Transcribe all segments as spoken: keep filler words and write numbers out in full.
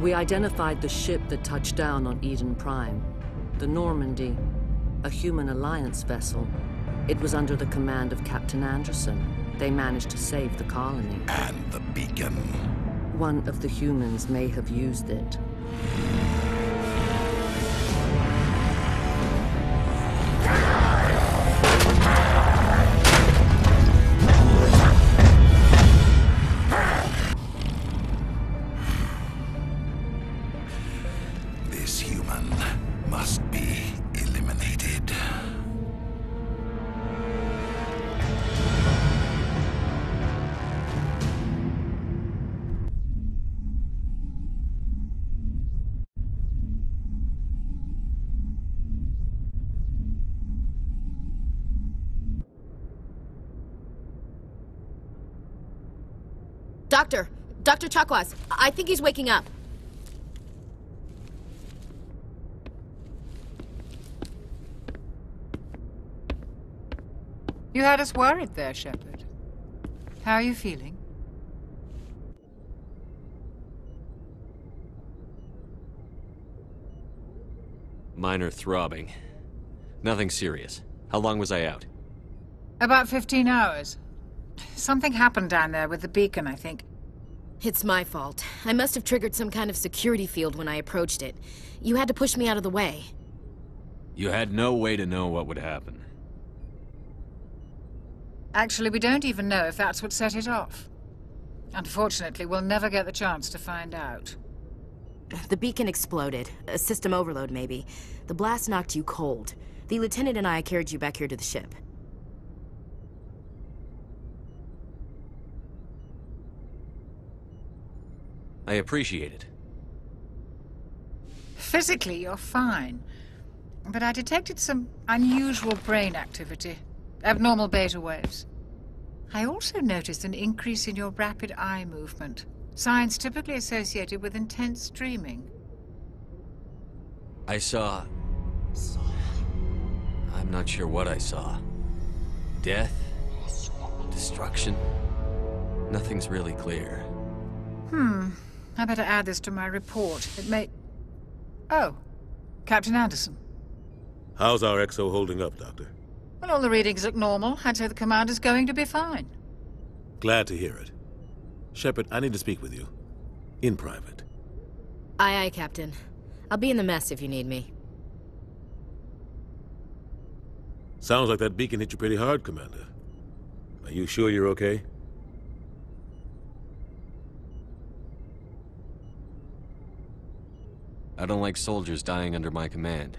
We identified the ship that touched down on Eden Prime, the Normandy, a human Alliance vessel. It was under the command of Captain Anderson. They managed to save the colony. And the beacon. One of the humans may have used it. Doctor! Doctor Chakwas! I think he's waking up. You had us worried there, Shepard. How are you feeling? Minor throbbing. Nothing serious. How long was I out? About fifteen hours. Something happened down there with the beacon, I think. It's my fault. I must have triggered some kind of security field when I approached it. You had to push me out of the way. You had no way to know what would happen. Actually, we don't even know if that's what set it off. Unfortunately, we'll never get the chance to find out. The beacon exploded. A system overload, maybe. The blast knocked you cold. The lieutenant and I carried you back here to the ship. I appreciate it. Physically, you're fine. But I detected some unusual brain activity. Abnormal beta waves. I also noticed an increase in your rapid eye movement. Signs typically associated with intense dreaming. I saw... I'm not sure what I saw. Death? Destruction? Nothing's really clear. Hmm. I better add this to my report. It may... Oh. Captain Anderson. How's our X O holding up, Doctor? Well, all the readings look normal. I'd say the Commander's going to be fine. Glad to hear it. Shepard, I need to speak with you. In private. Aye, aye, Captain. I'll be in the mess if you need me. Sounds like that beacon hit you pretty hard, Commander. Are you sure you're okay? I don't like soldiers dying under my command.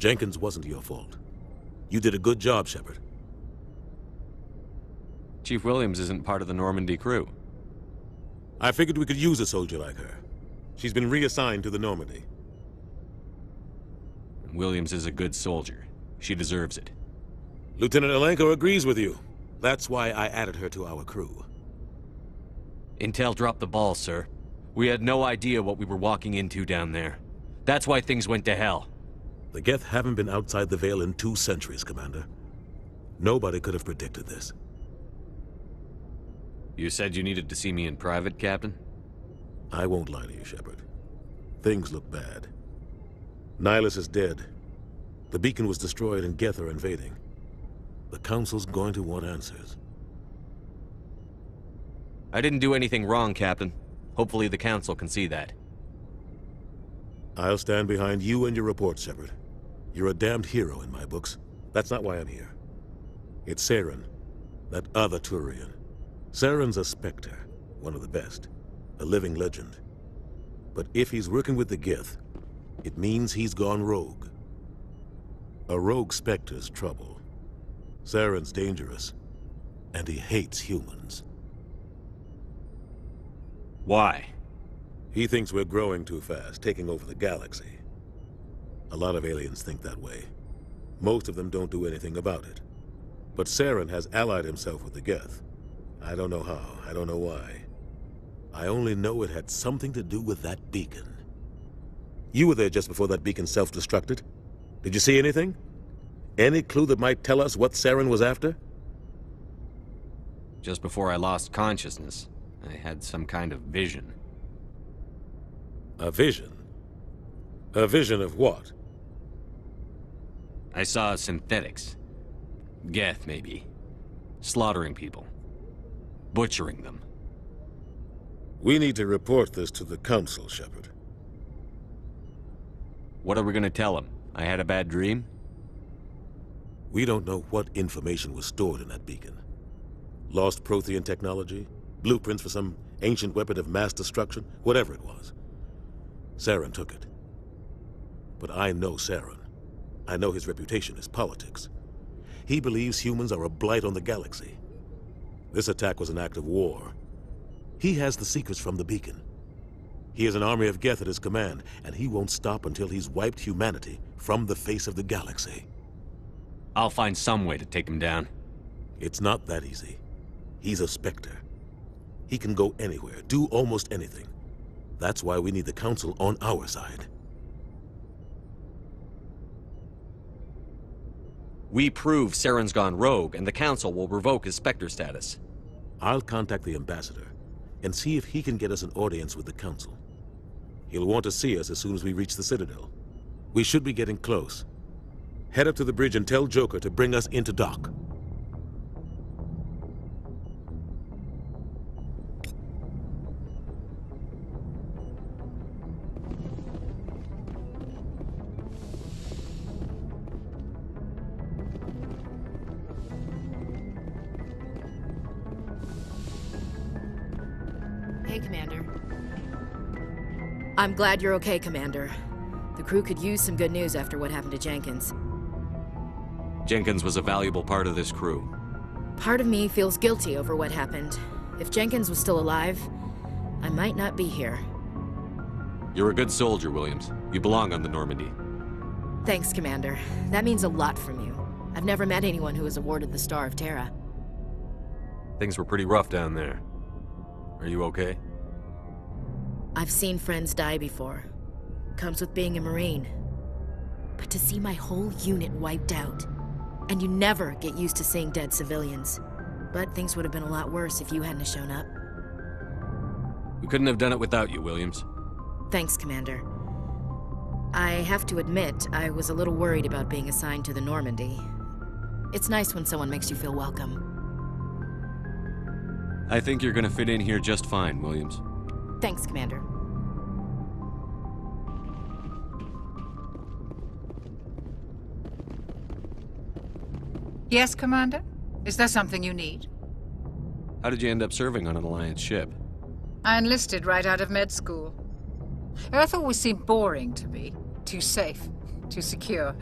Jenkins wasn't your fault. You did a good job, Shepard. Chief Williams isn't part of the Normandy crew. I figured we could use a soldier like her. She's been reassigned to the Normandy. Williams is a good soldier. She deserves it. Lieutenant Alenko agrees with you. That's why I added her to our crew. Intel dropped the ball, sir. We had no idea what we were walking into down there. That's why things went to hell. The Geth haven't been outside the Vale in two centuries, Commander. Nobody could have predicted this. You said you needed to see me in private, Captain? I won't lie to you, Shepard. Things look bad. Nihilus is dead. The beacon was destroyed and Geth are invading. The Council's going to want answers. I didn't do anything wrong, Captain. Hopefully the Council can see that. I'll stand behind you and your report, Shepard. You're a damned hero in my books. That's not why I'm here. It's Saren, that other Turian. Saren's a Spectre, one of the best, a living legend. But if he's working with the Geth, it means he's gone rogue. A rogue Spectre's trouble. Saren's dangerous, and he hates humans. Why? He thinks we're growing too fast, taking over the galaxy. A lot of aliens think that way. Most of them don't do anything about it. But Saren has allied himself with the Geth. I don't know how, I don't know why. I only know it had something to do with that beacon. You were there just before that beacon self-destructed. Did you see anything? Any clue that might tell us what Saren was after? Just before I lost consciousness, I had some kind of vision. A vision? A vision of what? I saw synthetics. Geth, maybe. Slaughtering people. Butchering them. We need to report this to the Council, Shepard. What are we going to tell them? I had a bad dream? We don't know what information was stored in that beacon. Lost Prothean technology? Blueprints for some ancient weapon of mass destruction? Whatever it was. Saren took it. But I know Saren. I know his reputation, his politics. He believes humans are a blight on the galaxy. This attack was an act of war. He has the secrets from the beacon. He has an army of Geth at his command, and he won't stop until he's wiped humanity from the face of the galaxy. I'll find some way to take him down. It's not that easy. He's a Spectre. He can go anywhere, do almost anything. That's why we need the Council on our side. We prove Saren's gone rogue, and the Council will revoke his Spectre status. I'll contact the Ambassador, and see if he can get us an audience with the Council. He'll want to see us as soon as we reach the Citadel. We should be getting close. Head up to the bridge and tell Joker to bring us into dock. I'm glad you're okay, Commander. The crew could use some good news after what happened to Jenkins. Jenkins was a valuable part of this crew. Part of me feels guilty over what happened. If Jenkins was still alive, I might not be here. You're a good soldier, Williams. You belong on the Normandy. Thanks, Commander. That means a lot from you. I've never met anyone who was awarded the Star of Terra. Things were pretty rough down there. Are you okay? I've seen friends die before. Comes with being a Marine. But to see my whole unit wiped out. And you never get used to seeing dead civilians. But things would have been a lot worse if you hadn't shown up. We couldn't have done it without you, Williams. Thanks, Commander. I have to admit, I was a little worried about being assigned to the Normandy. It's nice when someone makes you feel welcome. I think you're gonna fit in here just fine, Williams. Thanks, Commander. Yes, Commander? Is there something you need? How did you end up serving on an Alliance ship? I enlisted right out of med school. Earth always seemed boring to me. Too safe, too secure.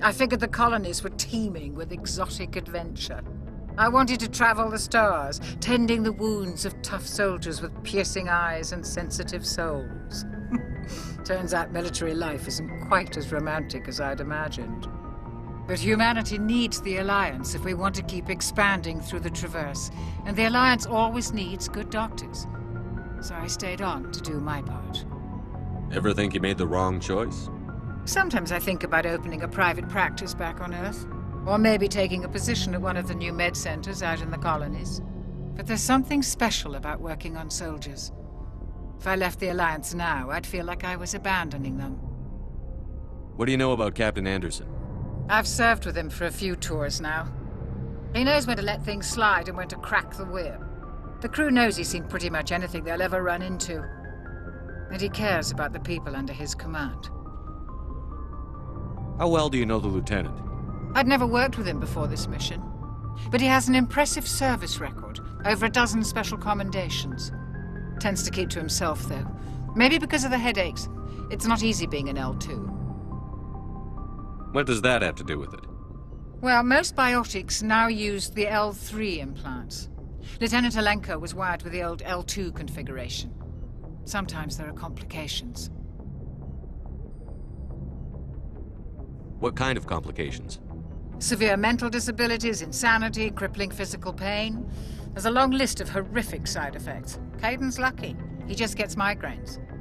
I figured the colonies were teeming with exotic adventure. I wanted to travel the stars, tending the wounds of tough soldiers with piercing eyes and sensitive souls. Turns out military life isn't quite as romantic as I'd imagined. But humanity needs the Alliance if we want to keep expanding through the traverse, and the Alliance always needs good doctors. So I stayed on to do my part. Ever think you made the wrong choice? Sometimes I think about opening a private practice back on Earth. Or maybe taking a position at one of the new med centers out in the colonies. But there's something special about working on soldiers. If I left the Alliance now, I'd feel like I was abandoning them. What do you know about Captain Anderson? I've served with him for a few tours now. He knows when to let things slide and when to crack the whip. The crew knows he's seen pretty much anything they'll ever run into. And he cares about the people under his command. How well do you know the Lieutenant? I'd never worked with him before this mission, but he has an impressive service record, over a dozen special commendations. Tends to keep to himself, though. Maybe because of the headaches. It's not easy being an L two. What does that have to do with it? Well, most biotics now use the L three implants. Lieutenant Alenko was wired with the old L two configuration. Sometimes there are complications. What kind of complications? Severe mental disabilities, insanity, crippling physical pain. There's a long list of horrific side effects. Caden's lucky. He just gets migraines.